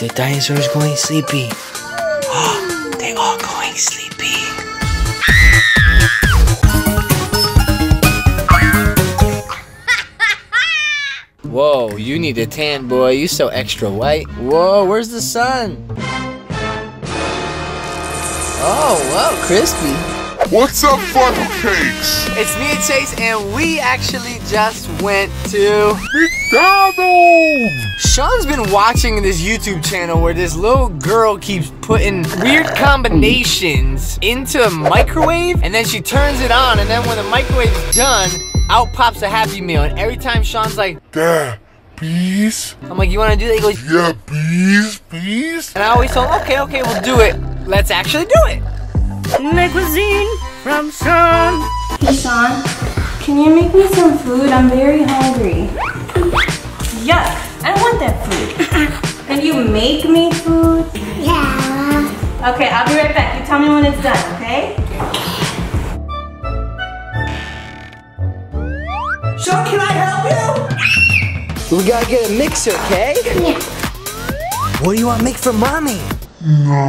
The dinosaur's going sleepy. Oh, they are going sleepy. Whoa, you need a tan, boy. You so extra white. Whoa, where's the sun? Oh, whoa, crispy. What's up, funnel cakes? It's me and Chase, and we actually just went to McDonald's. Sean's been watching this YouTube channel where this little girl keeps putting weird combinations into a microwave, and then she turns it on, and then when the microwave's done, out pops a Happy Meal. And every time Sean's like, "Dad, please." I'm like, "You want to do that?" He goes, "Yeah, please, please." And I always told him, "Okay, we'll do it. Let's actually do it." Le cuisine from Sean. Hey Sean, can you make me some food? I'm very hungry. Yuck, I don't want that food. Can you make me food? Yeah. Okay, I'll be right back. You tell me when it's done, okay? Sean, can I help you? We gotta get a mixer, okay? Yeah. What do you want to make for mommy? No.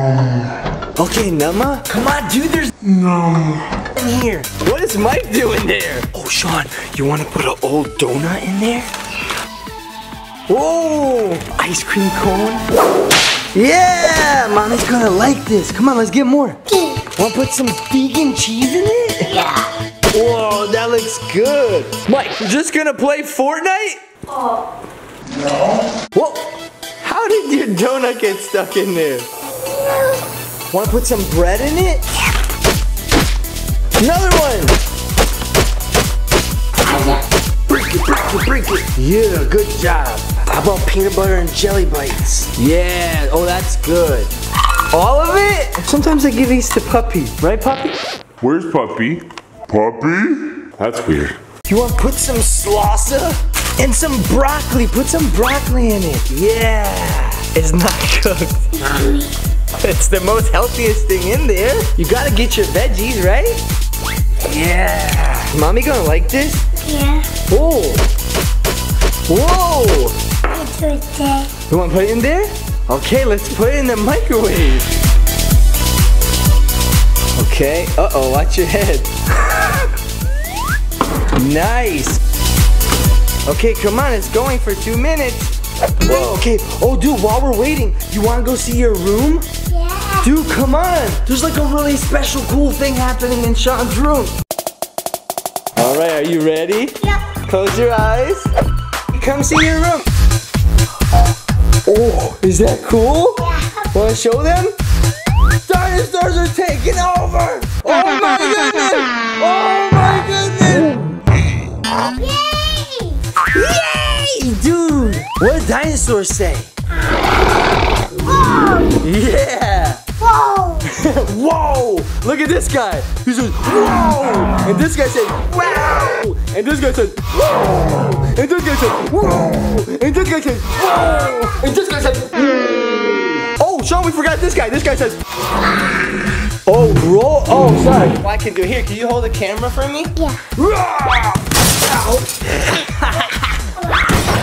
Okay, Nama. Come on, dude, there's no in here. What is Mike doing there? Oh, Sean, you want to put an old donut in there? Whoa! Ice cream cone. Yeah! Mommy's gonna like this. Come on, let's get more. Want to put some vegan cheese in it? Yeah. Whoa, that looks good. Mike, you're just gonna play Fortnite? Oh. No. Whoa! How did your donut get stuck in there? Want to put some bread in it? Yeah. Another one! Break it, break it, break it. Yeah, good job. How about peanut butter and jelly bites? Yeah, oh, that's good. All of it? Sometimes I give these to Puppy. Right, Puppy? Where's Puppy? Puppy? That's weird. You want to put some salsa and some broccoli? Put some broccoli in it. Yeah. It's not cooked. It's the most healthiest thing in there. You gotta get your veggies, right? Yeah. Mommy gonna like this? Yeah. Oh. Whoa. It's okay. You wanna put it in there? Okay, let's put it in the microwave. Okay. Uh-oh, watch your head. Nice. Okay, come on, it's going for 2 minutes. Whoa, okay. Oh, dude, while we're waiting, you want to go see your room? Yeah. Dude, come on. There's like a really special, cool thing happening in Sean's room. All right, are you ready? Yeah. Close your eyes. Come see your room. Oh, is that cool? Yeah. Want to show them? Dinosaurs are taking over. Oh, my goodness. Oh, my goodness. Yay. Yeah. Dude, what did dinosaurs say? Whoa! Yeah! Whoa! Whoa! Look at this guy! He says, whoa! And this guy said, wow! And this guy said, whoa! And this guy said, whoa! And this guy said, whoa! And this guy said, whoa! Oh, Sean, we forgot this guy. This guy says, oh, roll. Oh, sorry. Well, I can do it here. Can you hold the camera for me? Yeah. Ow!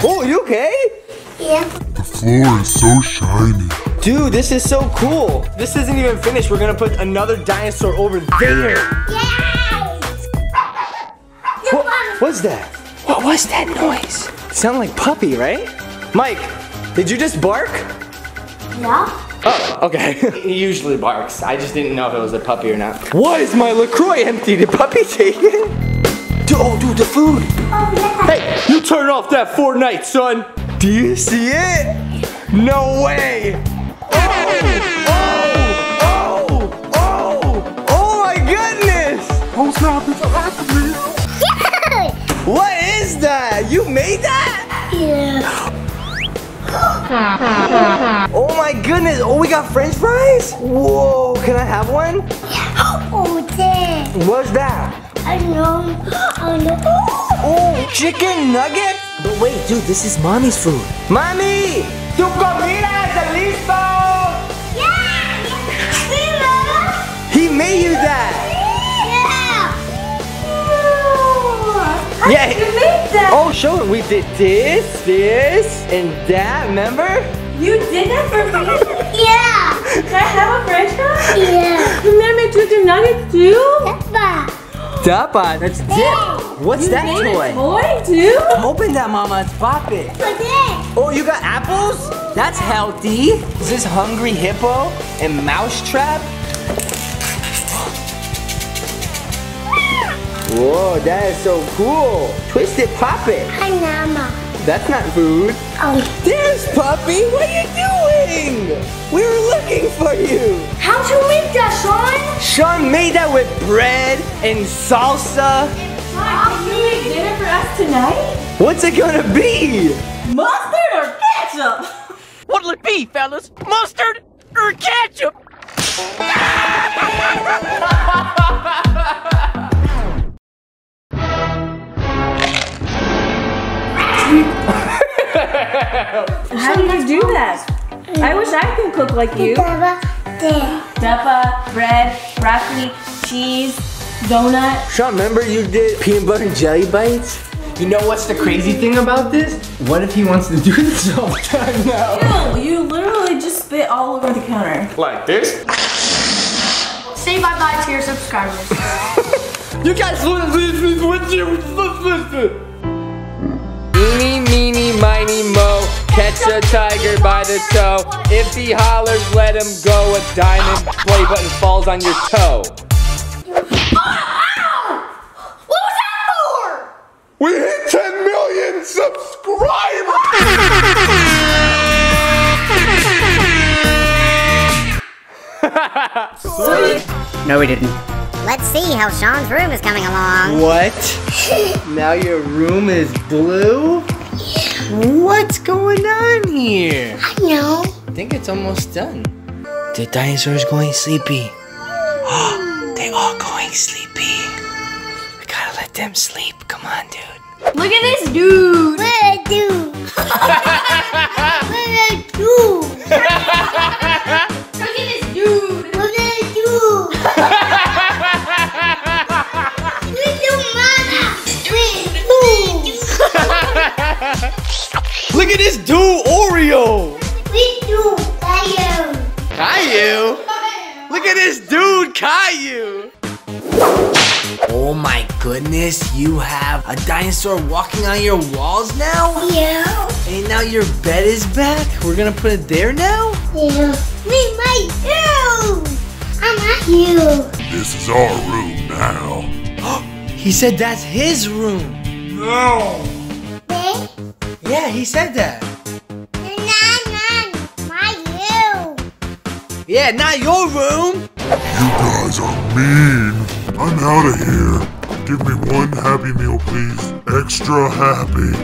Oh, you okay? Yeah. The floor is so shiny. Dude, this is so cool. This isn't even finished. We're gonna put another dinosaur over there. Yay! What was that? What was that noise? It sounded like Puppy, right? Mike, did you just bark? No. Oh, okay. He usually barks. I just didn't know if it was a puppy or not. Why is my LaCroix empty? Did Puppy take it? Dude, oh, dude, the food. Oh, yeah. Hey, you turn off that Fortnite, son. Do you see it? No way. Oh, oh, oh, oh my goodness. Oh, snap, it's a Happy Meal. What is that? You made that? Yeah. Oh my goodness. Oh, we got french fries? Whoa, can I have one? Yeah. Oh, dang. What's that? I know. I know. Oh, chicken nugget? But wait, dude, this is mommy's food. Mommy, tu comida está listo. Yeah. He made you that. Yeah. How did you make that? Oh, show it. We did this, and that. Remember? You did that for me? Yeah. Can I have a french fry? Yeah. You made me do nuggets too? Dappa. Dappa, that's dip. Hey. What's you that made toy? A toy too? Open that, Mama. Let's pop it. Oh, you got apples? That's healthy. Is this Hungry Hippo and Mousetrap? Whoa, that is so cool. Twist it, pop it. Hi, Mama. That's not food. Oh. There's Puppy. What are you doing? We were looking for you. How'd you make that, Sean? Sean made that with bread and salsa. Sean, can you make dinner for us tonight? What's it gonna be? Mustard or ketchup? What'll it be, fellas? Mustard or ketchup? How do you do that? I wish I could cook like you. Dappa, bread, broccoli, cheese, donut. Sean, remember you did peanut butter and jelly bites? You know what's the crazy thing about this? What if he wants to do this all the time now? Ew, you literally just spit all over the counter. Like this? Say bye-bye to your subscribers. You guys want to leave me with you? Eeny, meeny, miny, mo, catch a tiger by the toe. If he hollers, let him go. A diamond play button falls on your toe. What was that for? We hit 10 million subscribers! No, we didn't. Let's see how Sean's room is coming along. What? Now your room is blue? Yeah. What's going on here? I know. I think it's almost done. The dinosaur's going sleepy. They all going sleepy. We gotta let them sleep. Come on, dude. Look at this dude. Look at that dude. Look at that dude. Look at this dude, Oreo! We do, Caillou! Caillou? Look at this dude, Caillou! Oh my goodness, you have a dinosaur walking on your walls now? Yeah. And now your bed is back? We're gonna put it there now? Yeah. We might do! I'm not you. This is our room now. He said that's his room. No! Yeah, he said that. Not you. Yeah, not your room. You guys are mean. I'm out of here. Give me one Happy Meal, please. Extra happy.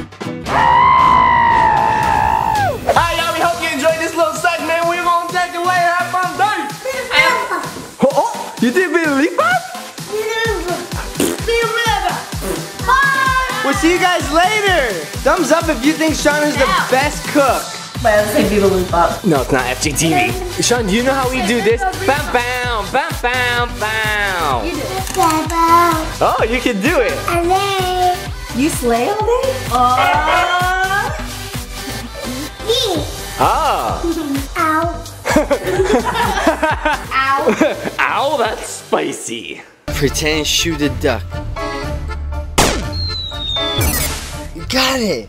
Hi, y'all. We hope you enjoyed this little segment. We're going to take it away and have fun day. Oh, you did me a leap up? We'll see you guys later. Thumbs up if you think Sean is the best cook. But I was like, Viva Loop Up. No, it's not FGTV. Sean, do you know how we do this? Bam, bam, bam, bam, bam. You do it. Oh, you can do it. You slay all day? Me. Oh. Ow. Ow. Ow, that's spicy. Pretend shoot a duck. Got it!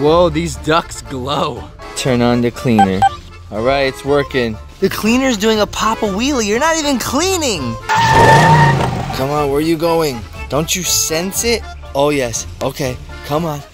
Whoa, these ducks glow. Turn on the cleaner. All right, it's working. The cleaner's doing a pop-a-wheelie. You're not even cleaning. Come on, where are you going? Don't you sense it? Oh, yes. Okay, come on.